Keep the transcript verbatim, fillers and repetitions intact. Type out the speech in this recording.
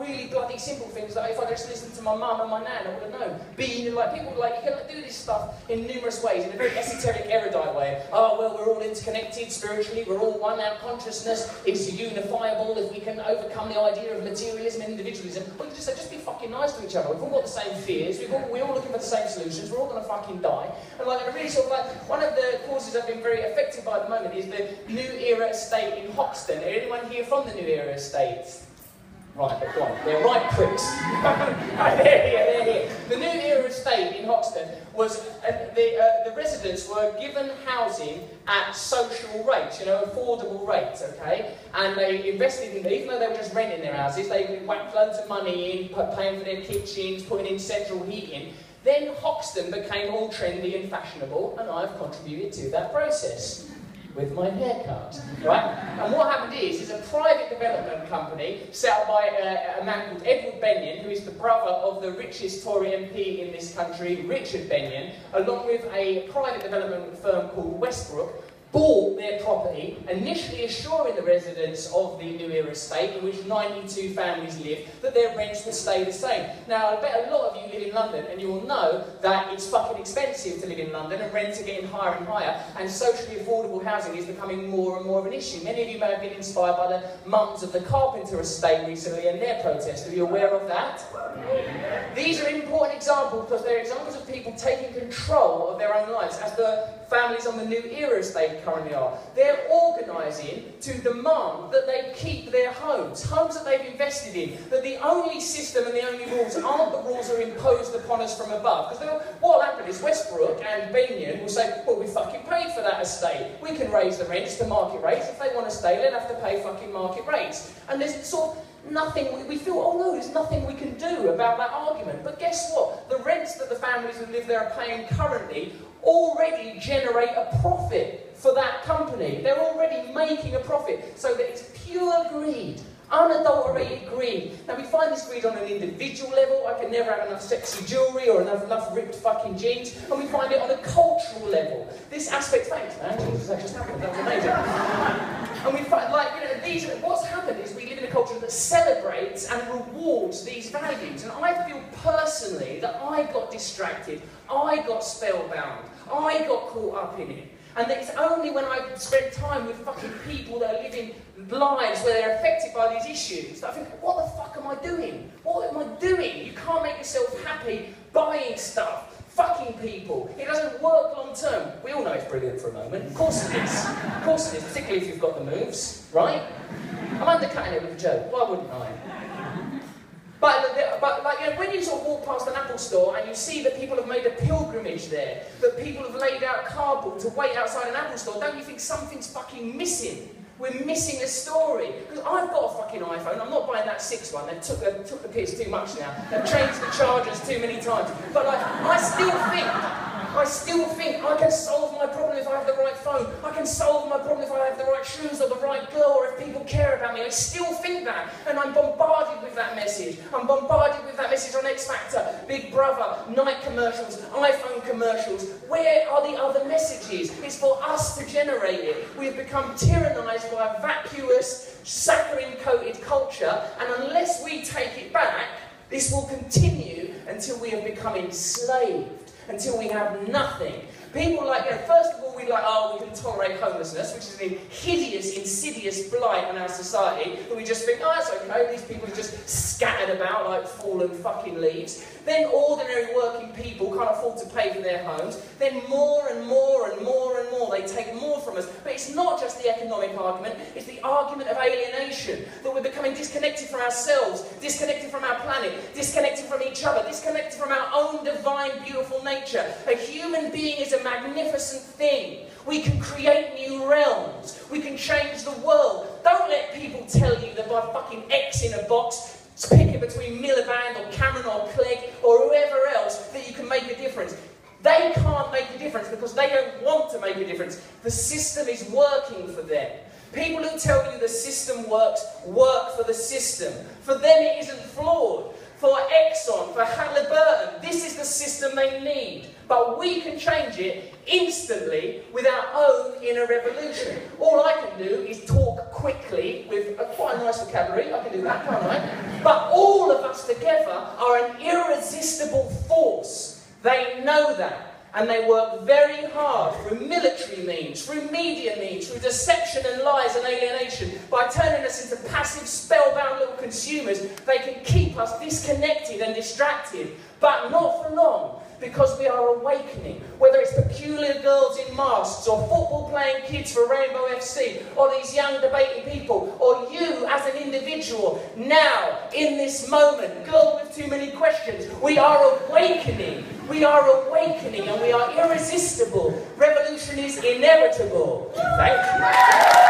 really bloody simple things that if I just listened to my mum and my nan, I would have known. Being like people like you can like, do this stuff in numerous ways, in a very esoteric, erudite way. Oh well, we're all interconnected spiritually. We're all one. Our consciousness is unifiable if we can overcome the idea of materialism and individualism. We can just say, just be fucking nice to each other. We've all got the same fears. We've all, we're all looking for the same solutions. We're all going to fucking die. And like, I really sort of like one of the causes I've been very affected by at the moment is the New Era Estate in Hoxton. Anyone here from the New Era Estate? Right, they're gone. They're right pricks. They're here, they're here. The New Era Estate in Hoxton was, uh, the, uh, the residents were given housing at social rates, you know, affordable rates, okay? And they invested in, even though they were just renting their houses, they whacked loads of money in, paying for their kitchens, putting in central heating. Then Hoxton became all trendy and fashionable, and I've contributed to that process. With my haircut, right? And what happened is, is a private development company set up by a, a man called Edward Benyon, who is the brother of the richest Tory M P in this country, Richard Benyon, along with a private development firm called Westbrook, bought their property, initially assuring the residents of the New Era Estate, in which ninety-two families live, that their rents would stay the same. Now, I bet a lot of you live in London, and you will know that it's fucking expensive to live in London, and rents are getting higher and higher, and socially affordable housing is becoming more and more of an issue. Many of you may have been inspired by the mums of the Carpenter estate recently and their protest. Are you aware of that? These are important examples, because they're examples of people taking control of their own lives, as the families on the New Era Estate currently are. They're organising to demand that they keep their homes, homes that they've invested in, that the only system and the only rules aren't the rules that are imposed upon us from above. Because what will happen is Westbrook and Benyon will say, well, we fucking paid for that estate. We can raise the rents to market rates. If they want to stay, they'll have to pay fucking market rates. And there's sort of nothing, we feel, oh no, there's nothing we can do about that argument. But guess what? The rents that the families who live there are paying currently already generate a profit for that company. They're already making a profit, so that it's pure greed. Unadulterated greed. Now, we find this greed on an individual level. I can never have enough sexy jewellery or enough, enough ripped fucking jeans. And we find it on a cultural level. This aspect, thanks man, Jesus, that just happened, that was amazing. And we find, like, you know, these, what's happened is we live in a culture that celebrates and rewards these values. And I feel personally that I got distracted, I got spellbound, I got caught up in it. And that it's only when I spend time with fucking people that are living lives where they're affected by these issues that I think, what the fuck am I doing? What am I doing? You can't make yourself happy buying stuff, fucking people. It doesn't work long term. We all know it's brilliant for a moment. Of course it is. Of course it is, particularly if you've got the moves, right? I'm undercutting it with a joke. Why wouldn't I? But, but like, you know, when you sort of walk past an Apple store and you see that people have made a pilgrimage there, that people have laid out cardboard to wait outside an Apple store, don't you think something's fucking missing? We're missing a story. Because I've got a fucking iPhone, I'm not buying that six one, they took the, took the piss too much now. They've changed the chargers too many times. But like, I still think... I still think I can solve my problem if I have the right phone. I can solve my problem if I have the right shoes or the right girl or if people care about me. I still think that, and I'm bombarded with that message. I'm bombarded with that message on X Factor, Big Brother, night commercials, iPhone commercials. Where are the other messages? It's for us to generate it. We've become tyrannised by a vacuous, saccharine-coated culture, and unless we take it back, this will continue until we have become enslaved. Until we have nothing. People like, you know, first of all, we like, oh, we can tolerate homelessness, which is a hideous, insidious blight on our society, and we just think, oh, that's okay, these people are just scattered about like fallen fucking leaves. Then ordinary working people can't afford to pay for their homes. Then more and more and more and more, they take more from us. But it's not just the economic argument, it's the argument of alienation, that we're becoming disconnected from ourselves, disconnected from our planet, disconnected from each other, disconnected from our own divine, beautiful nature. A human being is a magnificent thing. We can create new realms. We can change the world. Don't let people tell you that by fucking X in a box, picking between Miliband or Cameron or Clegg or whoever else, that you can make a difference. They can't make a difference because they don't want to make a difference. The system is working for them. People who tell you the system works, work for the system. For them it isn't flawed. For Exxon, for Halliburton, this is the system they need. but we can change it instantly with our own inner revolution. All I can do is talk quickly with a quite a nice vocabulary. I can do that, can't I? But all of us together are an irresistible force. They know that. And they work very hard through military means, through media means, through deception and lies and alienation. By turning us into passive, spellbound little consumers, they can keep us disconnected and distracted. But not for long, because we are awakening. Whether it's peculiar girls in masks, or football-playing kids for Rainbow F C, or these young debating people, or you as an individual, now, in this moment, girl with too many questions, we are awakening. We are awakening and we are irresistible. Revolution is inevitable. Thank you.